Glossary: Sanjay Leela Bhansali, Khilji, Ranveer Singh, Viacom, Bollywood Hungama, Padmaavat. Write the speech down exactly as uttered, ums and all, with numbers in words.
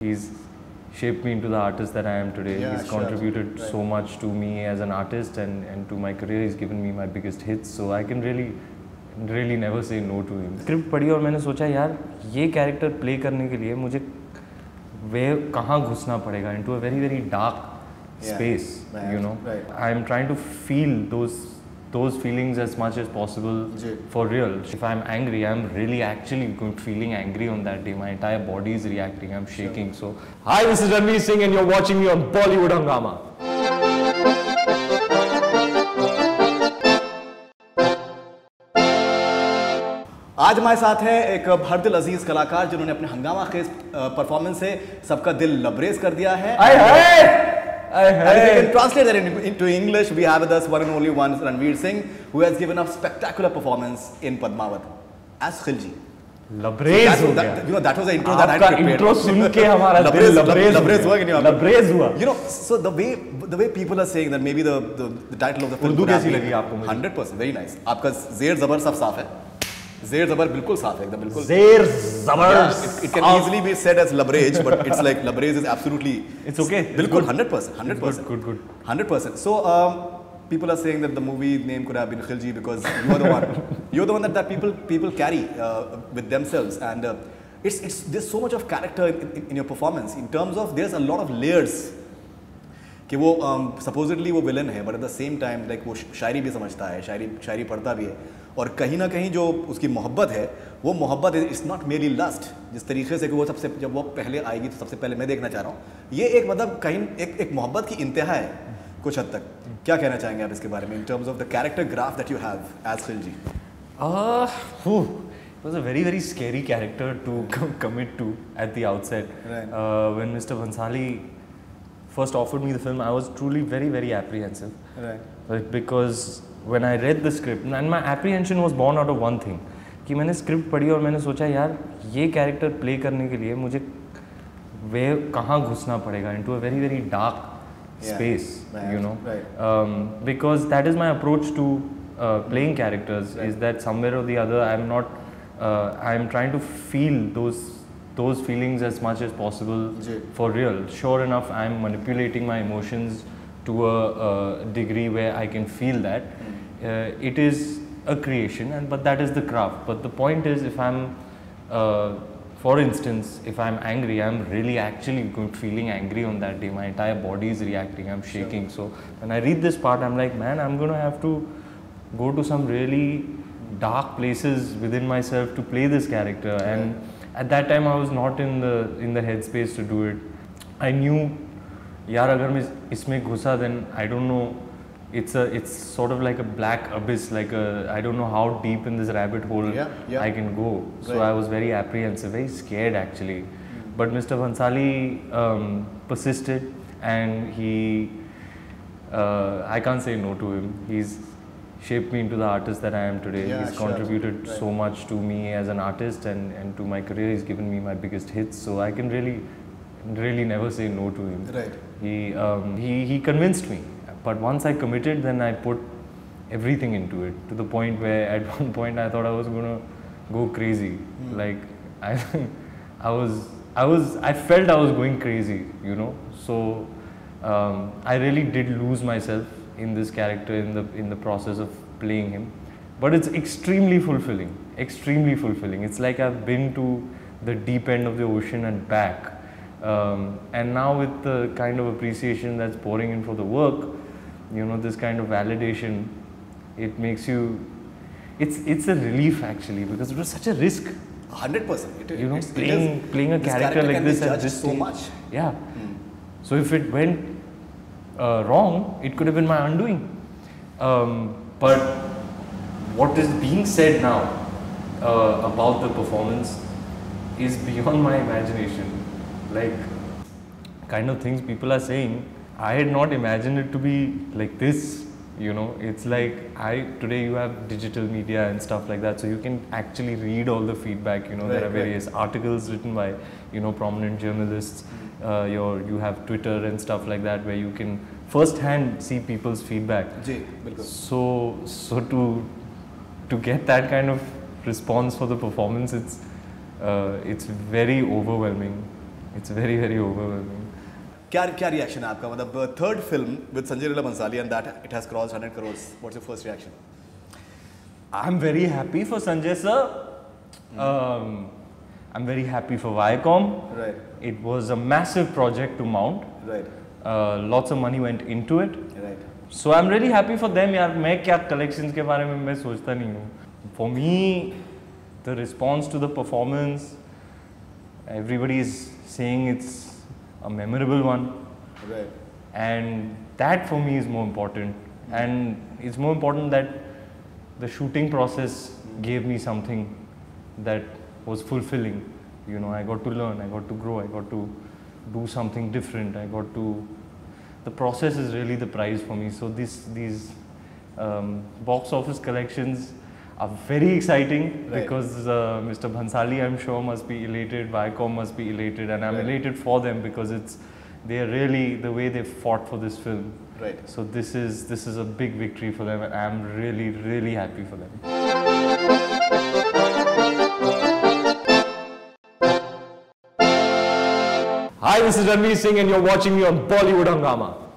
He's shaped me into the artist that I am today. Yeah, he's sure. contributed right. so much to me as an artist and, and to my career. He's given me my biggest hits, so I can really really never say no to him. Script पढ़ी और मैंने सोचा यार ये character play करने के लिए मुझे where कहाँ घुसना पड़ेगा into a very very dark yeah. space. Right. You know, right. I am trying to feel those those feelings as much as possible yeah. for real. If I'm angry, I'm really actually feeling angry on that day. My entire body is reacting, I'm shaking. Sure. So, hi, this is Ranveer Singh and you're watching me on Bollywood Hungama. आज हमारे साथ हैं एक हरदिल अजीज कलाकार जिन्होंने अपने हंगामा खेज performance से सबका दिल लबरेज कर दिया है। आए हाय I and we can translate that into English. We have with us one and only one, Ranveer Singh, who has given a spectacular performance in Padmaavat as Khilji. Labrez so that, that, you know, that was the intro that I prepared. Intro sun ke hamara labrez, labrez, labrez hua ki nahi aapko? Labrez hua. You know, so the way the way people are saying that maybe the the, the title of the film. Urdu kaisi lagi aapko? Hundred percent, very nice. Aapka zeer zabar sab saaf hai. Zeer zabar bilkul saaf hai, ekdam bilkul. Zeer zabar. Yeah, it, it can saaf. easily be said as labrage, but it's like labrage is absolutely. It's okay. Bilkul hundred percent, hundred percent. Good, good, hundred percent. So um, people are saying that the movie name could have been Khilji because you are the one. You are the one that, that people people carry uh, with themselves, and uh, it's it's there's so much of character in, in, in your performance. In terms of there's a lot of layers. कि वो supposedly वो villain है, but at the same time like वो शायरी भी समझता है, शायरी शायरी पढ़ता भी है, और कहीं ना कहीं जो उसकी मोहब्बत है, वो मोहब्बत it's not merely lust, जिस तरीके से कि वो सबसे जब वो पहले आएगी तो सबसे पहले मैं देखना चाह रहा हूँ, ये एक मतलब कहीं एक एक मोहब्बत की इंतहा है, कुछ हद तक, क्या कहना चाहेंगे आप इसके बारे में in terms of the character graph that you have as Khilji? Ah, who? It was a very very scary character to commit to at the outset. When Mister Bhansali first offered me the film, I was truly very, very apprehensive. Right. But because when I read the script, and my apprehension was born out of one thing, कि मैंने script पढ़ी और मैंने सोचा यार ये character play करने के लिए मुझे वे कहाँ घुसना पड़ेगा into a very, very dark space, yeah. you know, right. um, because that is my approach to uh, playing characters, right. is that somewhere or the other I'm not, uh, I'm trying to feel those those feelings as much as possible yeah. for real. Sure enough, I'm manipulating my emotions to a, a degree where I can feel that. Mm. Uh, it is a creation, and but that is the craft. But the point is, if I'm, uh, for instance, if I'm angry, I'm really actually feeling angry on that day. My entire body is reacting, I'm shaking. Sure. So when I read this part, I'm like, man, I'm going to have to go to some really dark places within myself to play this character. Yeah. and. At that time I was not in the in the headspace to do it. I knew yaar agar main isme ghusa then I don't know, it's a it's sort of like a black abyss, like a I don't know how deep in this rabbit hole yeah, yeah. I can go. So right. I was very apprehensive, very scared actually. Mm. But Mister Bhansali um, persisted and he uh, I can't say no to him. He's shaped me into the artist that I am today. Yeah, he's sure. contributed right. so much to me as an artist and, and to my career. He's given me my biggest hits, so I can really, really never say no to him. Right. He, um, he, he convinced me, but once I committed, then I put everything into it, to the point where at one point I thought I was gonna go crazy. Hmm. Like I, I was, I was, I felt I was going crazy, you know. So um, I really did lose myself in this character, in the in the process of playing him, but it's extremely fulfilling. Extremely fulfilling. It's like I've been to the deep end of the ocean and back, um, and now with the kind of appreciation that's pouring in for the work, you know, this kind of validation, it makes you. It's it's a relief actually, because it was such a risk. Hundred percent. You know, playing playing a character like this at this stage. So much. Yeah. Mm. So if it went Uh, wrong, it could have been my undoing. Um, but what is being said now uh, about the performance is beyond my imagination. Like, kind of things people are saying, I had not imagined it to be like this, you know. It's like, I today you have digital media and stuff like that, so you can actually read all the feedback, you know. Right, there are various right. articles written by, you know, prominent journalists. Uh, your, you have Twitter and stuff like that where you can first-hand see people's feedback. Ji, so, so to to get that kind of response for the performance, it's uh, it's very overwhelming. it's very, very overwhelming. What reaction is your reaction? Third film with Sanjay Leela Bhansali and that it has crossed one hundred crores. What's your first reaction? I'm very happy for Sanjay sir. Mm. Um, I'm very happy for Viacom. Right. It was a massive project to mount. Right. Uh, lots of money went into it. Right. So I'm really happy for them. Yaar, main kya collections ke baare mein main sochta nahi hu. For me, the response to the performance, everybody is saying it's a memorable one, right. And that for me is more important. Mm-hmm. And it's more important that the shooting process mm-hmm. gave me something that was fulfilling. You know, I got to learn, I got to grow, I got to do something different. I got to. The process is really the prize for me. So this these um, box office collections are very exciting, right. Because uh, Mister Bhansali, I'm sure, must be elated, Viacom must be elated, and I'm right. elated for them because it's they're really the way they fought for this film. Right. So this is this is a big victory for them, and I'm really really happy for them. Hi, this is Ranveer Singh, and you're watching me on Bollywood Hungama.